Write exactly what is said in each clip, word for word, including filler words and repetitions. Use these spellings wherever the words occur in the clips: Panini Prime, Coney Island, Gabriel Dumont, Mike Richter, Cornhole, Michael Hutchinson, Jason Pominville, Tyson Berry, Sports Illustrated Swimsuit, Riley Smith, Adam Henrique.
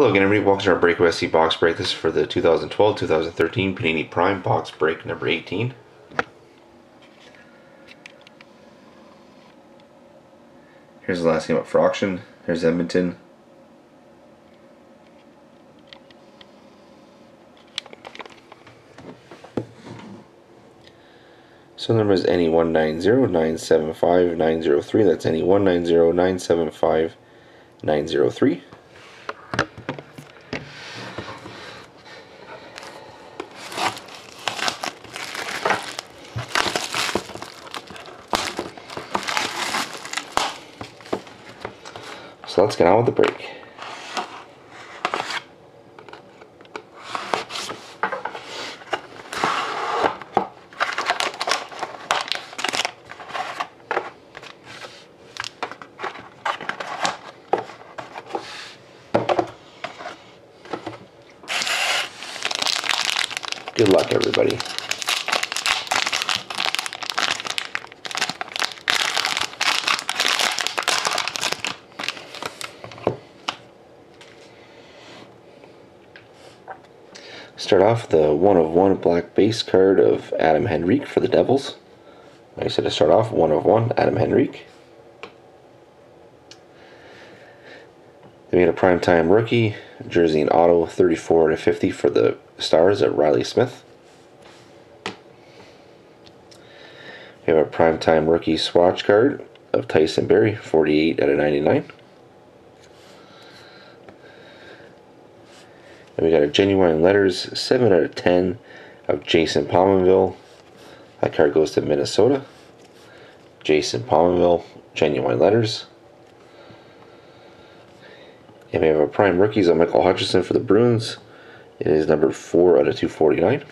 Hello again, everybody. Welcome to our Break U S C box break. This is for the two thousand twelve two thousand thirteen Panini Prime box break number eighteen. Here's the last game up for auction. Here's Edmonton. So the number is N E one nine zero nine seven five nine zero three. That's N E one nine zero nine seven five nine zero three. So let's get on with the break. Good luck, everybody. Start off the one of one black base card of Adam Henrique for the Devils. Like I said, to start off, one of one Adam Henrique. Then we had a primetime rookie jersey and auto thirty-four out of fifty for the Stars at Riley Smith. We have a primetime rookie swatch card of Tyson Berry, forty-eight out of ninety-nine. And we got a genuine letters seven out of ten of Jason Pominville. That card goes to Minnesota. Jason Pominville, genuine letters. And we have a prime rookies of Michael Hutchinson for the Bruins. It is number four out of two forty-nine.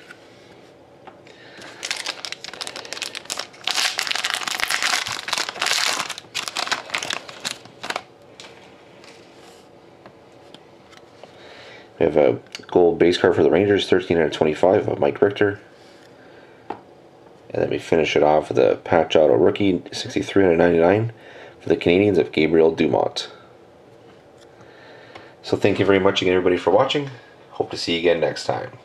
We have a gold base card for the Rangers, thirteen out of twenty-five of Mike Richter. And then we finish it off with a patch auto rookie, sixty-three out of ninety-nine for the Canadians of Gabriel Dumont. So thank you very much again, everybody, for watching. Hope to see you again next time.